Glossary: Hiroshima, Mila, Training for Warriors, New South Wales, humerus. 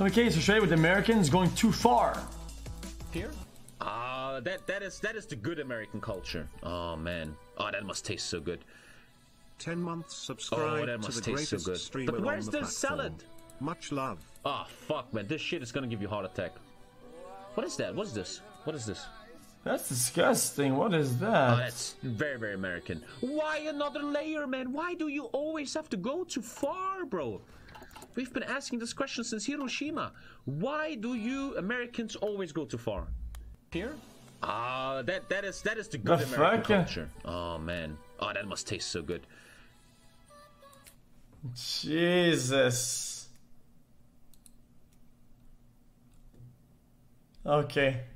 So we can't trade with the Americans going too far. Here? That is the good American culture. Oh man. Oh, that must taste so good. 10 months subscribe to the greatest streamer on the platform. But where's the salad? Much love. Oh fuck, man. This shit is gonna give you a heart attack. What is that? What is this? What is this? That's disgusting. What is that? Oh, that's very, very American. Why another layer, man? Why do you always have to go too far, bro? We've been asking this question since Hiroshima. Why do you Americans always go too far? Here? That is the good American culture. Oh man. Oh, that must taste so good. Jesus. Okay.